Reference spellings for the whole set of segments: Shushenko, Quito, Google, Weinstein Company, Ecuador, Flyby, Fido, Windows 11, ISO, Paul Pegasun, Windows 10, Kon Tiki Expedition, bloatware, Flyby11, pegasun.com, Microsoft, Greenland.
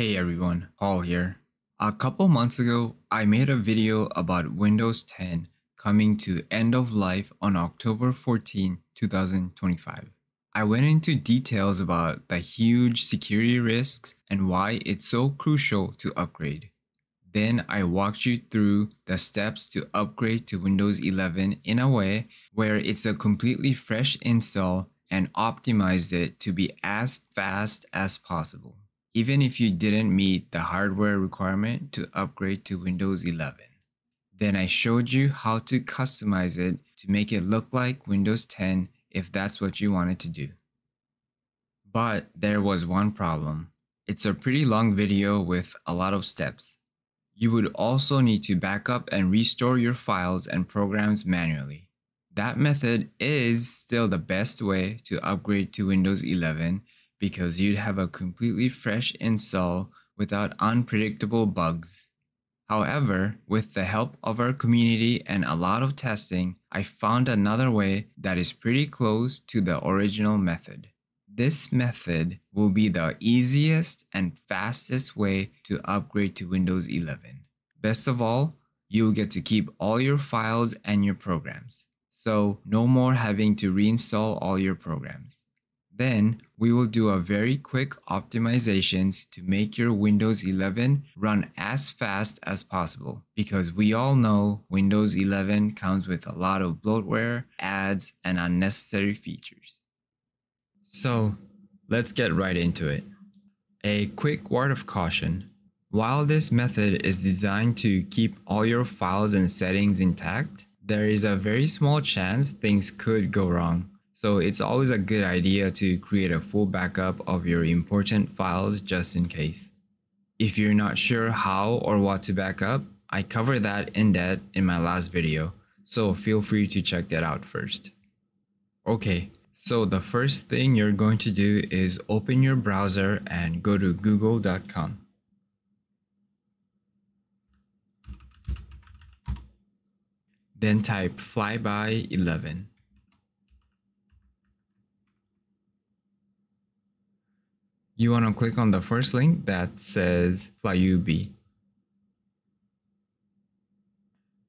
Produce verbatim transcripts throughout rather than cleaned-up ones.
Hey everyone, Paul here. A couple months ago, I made a video about Windows ten coming to end of life on October fourteenth, two thousand twenty-five. I went into details about the huge security risks and why it's so crucial to upgrade. Then I walked you through the steps to upgrade to Windows eleven in a way where it's a completely fresh install and optimized it to be as fast as possible, even if you didn't meet the hardware requirement to upgrade to Windows eleven. Then I showed you how to customize it to make it look like Windows ten if that's what you wanted to do. But there was one problem. It's a pretty long video with a lot of steps. You would also need to back up and restore your files and programs manually. That method is still the best way to upgrade to Windows eleven because you'd have a completely fresh install without unpredictable bugs. However, with the help of our community and a lot of testing, I found another way that is pretty close to the original method. This method will be the easiest and fastest way to upgrade to Windows eleven. Best of all, you'll get to keep all your files and your programs, so no more having to reinstall all your programs. Then we will do a very quick optimizations to make your Windows eleven run as fast as possible, because we all know Windows eleven comes with a lot of bloatware, ads, and unnecessary features. So let's get right into it. A quick word of caution. While this method is designed to keep all your files and settings intact, there is a very small chance things could go wrong. So it's always a good idea to create a full backup of your important files just in case. If you're not sure how or what to back up, I covered that in depth in my last video, so feel free to check that out first. Okay, so the first thing you're going to do is open your browser and go to google dot com. Then type Flyby eleven. You want to click on the first link that says Flyby.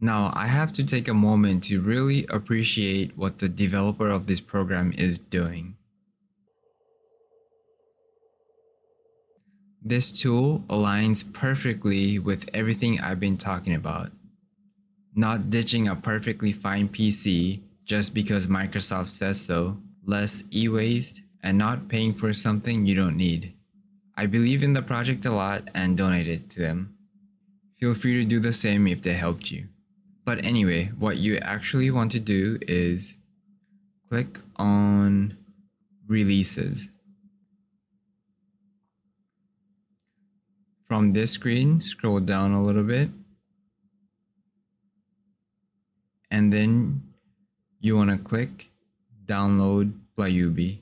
Now I have to take a moment to really appreciate what the developer of this program is doing. This tool aligns perfectly with everything I've been talking about. Not ditching a perfectly fine P C just because Microsoft says so, less e-waste, and not paying for something you don't need. I believe in the project a lot and donate it to them. Feel free to do the same if they helped you. But anyway, what you actually want to do is click on Releases. From this screen, scroll down a little bit, and then you want to click Download Flyby.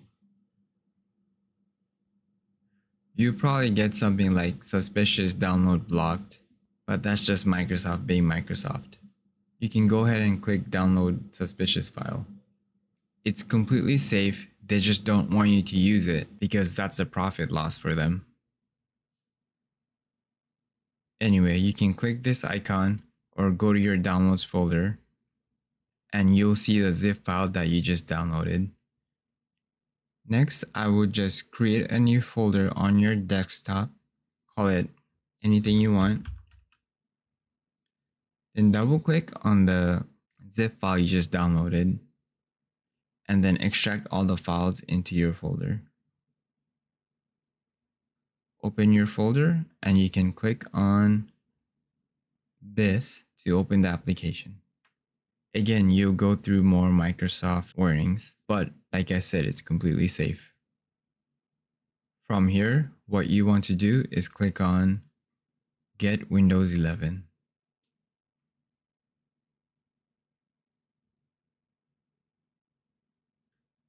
You probably get something like suspicious download blocked, but that's just Microsoft being Microsoft. You can go ahead and click download suspicious file. It's completely safe, they just don't want you to use it because that's a profit loss for them. Anyway, you can click this icon or go to your downloads folder and you'll see the zip file that you just downloaded. Next, I will just create a new folder on your desktop, call it anything you want, then double click on the zip file you just downloaded, and then extract all the files into your folder. Open your folder and you can click on this to open the application. Again, you'll go through more Microsoft warnings, but like I said, it's completely safe. From here, what you want to do is click on Get Windows eleven.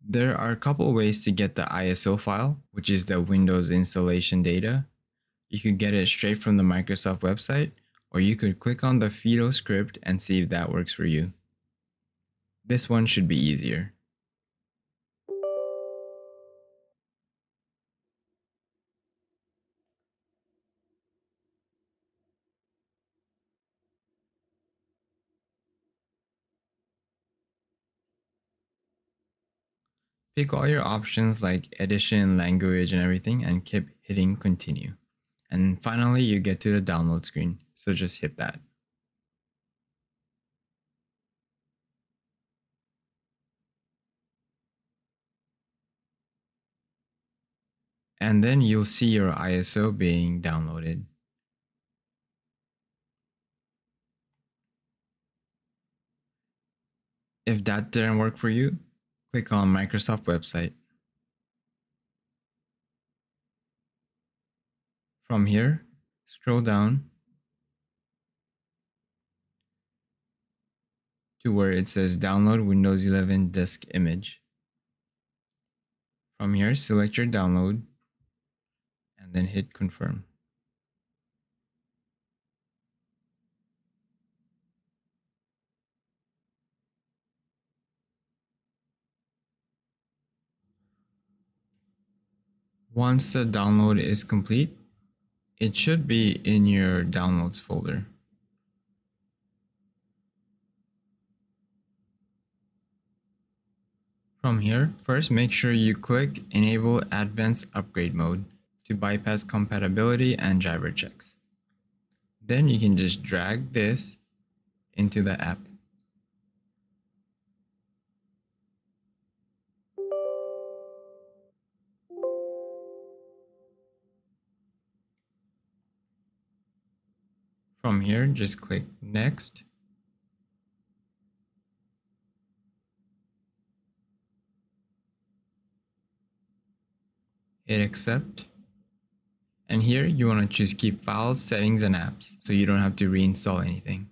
There are a couple ways to get the I S O file, which is the Windows installation data. You could get it straight from the Microsoft website, or you could click on the Fido script and see if that works for you. This one should be easier. Pick all your options like edition, language, and everything, and keep hitting continue. And finally, you get to the download screen. So just hit that. And then you'll see your I S O being downloaded. If that didn't work for you, click on Microsoft website. From here, scroll down to where it says download Windows eleven disk image. From here, select your download and then hit confirm. Once the download is complete, it should be in your downloads folder. From here, first make sure you click Enable Advanced Upgrade Mode to bypass compatibility and driver checks. Then you can just drag this into the app. From here, just click Next. Hit Accept. And here, you want to choose Keep Files, Settings, and Apps, so you don't have to reinstall anything.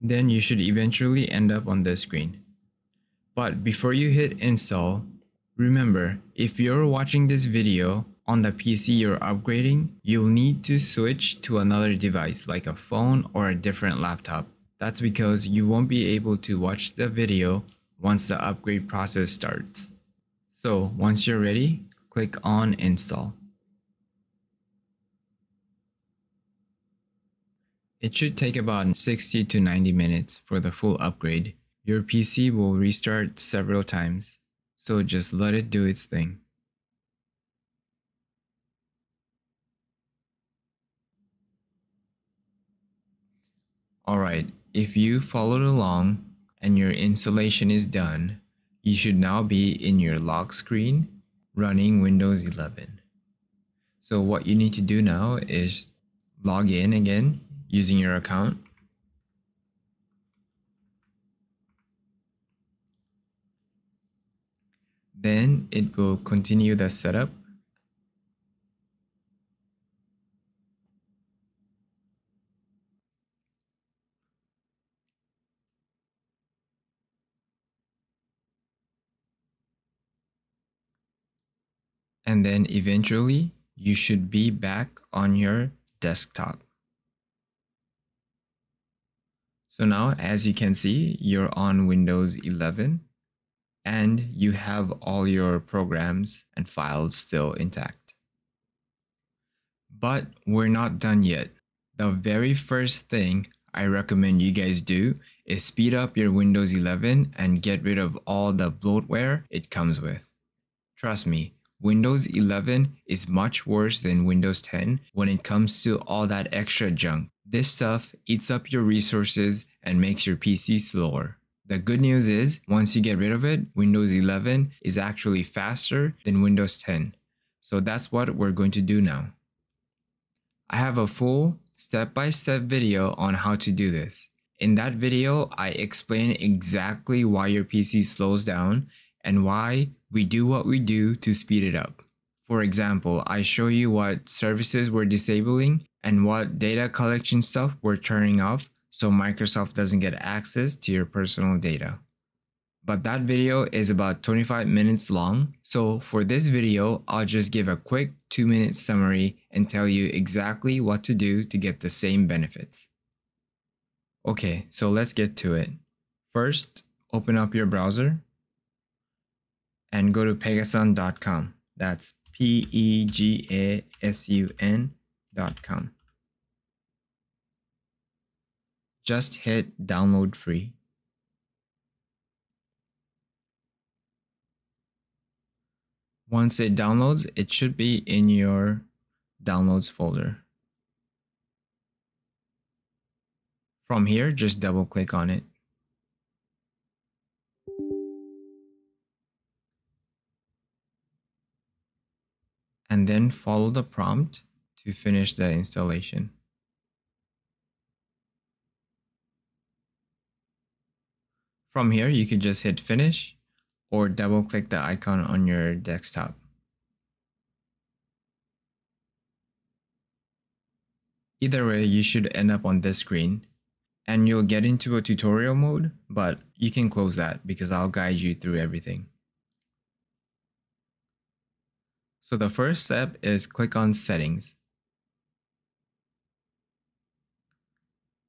Then you should eventually end up on this screen. But before you hit install, remember, if you're watching this video on the P C you're upgrading, you'll need to switch to another device like a phone or a different laptop. That's because you won't be able to watch the video once the upgrade process starts. So once you're ready, click on install. It should take about sixty to ninety minutes for the full upgrade. Your P C will restart several times, so just let it do its thing. Alright, if you followed along and your installation is done, you should now be in your lock screen running Windows eleven. So what you need to do now is log in again using your account. Then it will continue the setup. And then eventually you should be back on your desktop. So now, as you can see, you're on Windows eleven and you have all your programs and files still intact. But we're not done yet. The very first thing I recommend you guys do is speed up your Windows eleven and get rid of all the bloatware it comes with. Trust me, Windows eleven is much worse than Windows ten when it comes to all that extra junk. This stuff eats up your resources and makes your P C slower. The good news is, once you get rid of it, Windows eleven is actually faster than Windows ten. So that's what we're going to do now. I have a full step-by-step video on how to do this. In that video, I explain exactly why your P C slows down and why we do what we do to speed it up. For example, I show you what services we're disabling and what data collection stuff we're turning off so Microsoft doesn't get access to your personal data. But that video is about twenty-five minutes long, so for this video, I'll just give a quick two minute summary and tell you exactly what to do to get the same benefits. Okay, so let's get to it. First, open up your browser and go to pegasun dot com. That's pegasun dot com. Just hit download free. Once it downloads, it should be in your downloads folder. From here, just double click on it. And then follow the prompt to finish the installation. From here, you can just hit finish or double click the icon on your desktop. Either way, you should end up on this screen and you'll get into a tutorial mode, but you can close that because I'll guide you through everything. So the first step is click on Settings.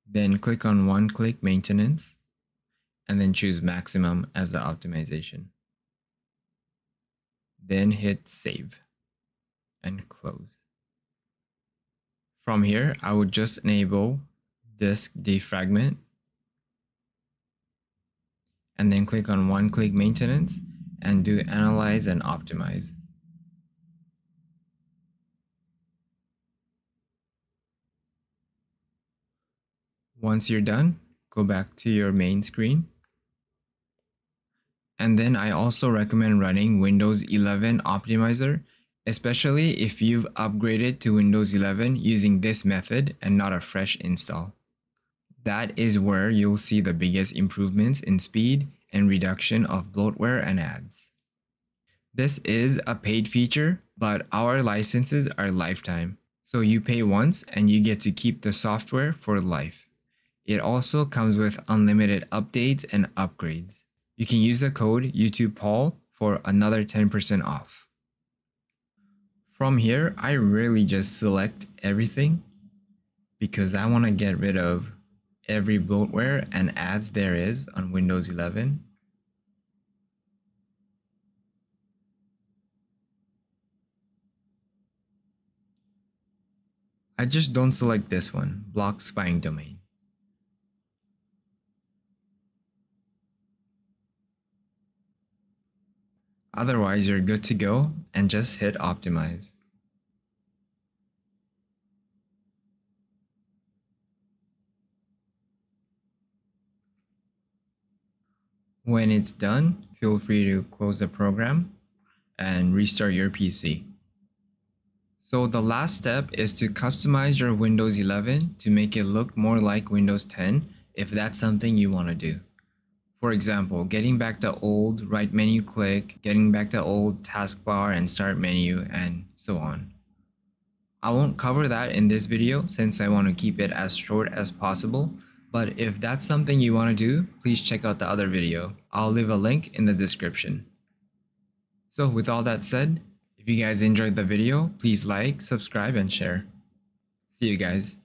Then click on One-Click Maintenance, and then choose Maximum as the optimization. Then hit Save and close. From here, I would just enable Disk Defragment, and then click on One-Click Maintenance and do Analyze and Optimize. Once you're done, go back to your main screen. And then I also recommend running Windows eleven Optimizer, especially if you've upgraded to Windows eleven using this method and not a fresh install. That is where you'll see the biggest improvements in speed and reduction of bloatware and ads. This is a paid feature, but our licenses are lifetime. So you pay once and you get to keep the software for life. It also comes with unlimited updates and upgrades. You can use the code YouTubePaul for another ten percent off. From here, I really just select everything because I want to get rid of every bloatware and ads there is on Windows eleven. I just don't select this one, Block Spying Domain. Otherwise, you're good to go and just hit optimize. When it's done, feel free to close the program and restart your P C. So the last step is to customize your Windows eleven to make it look more like Windows ten if that's something you want to do. For example, getting back the old right menu click, getting back the old taskbar and start menu, and so on. I won't cover that in this video since I want to keep it as short as possible, but if that's something you want to do, please check out the other video. I'll leave a link in the description. So with all that said, if you guys enjoyed the video, please like, subscribe, and share. See you guys.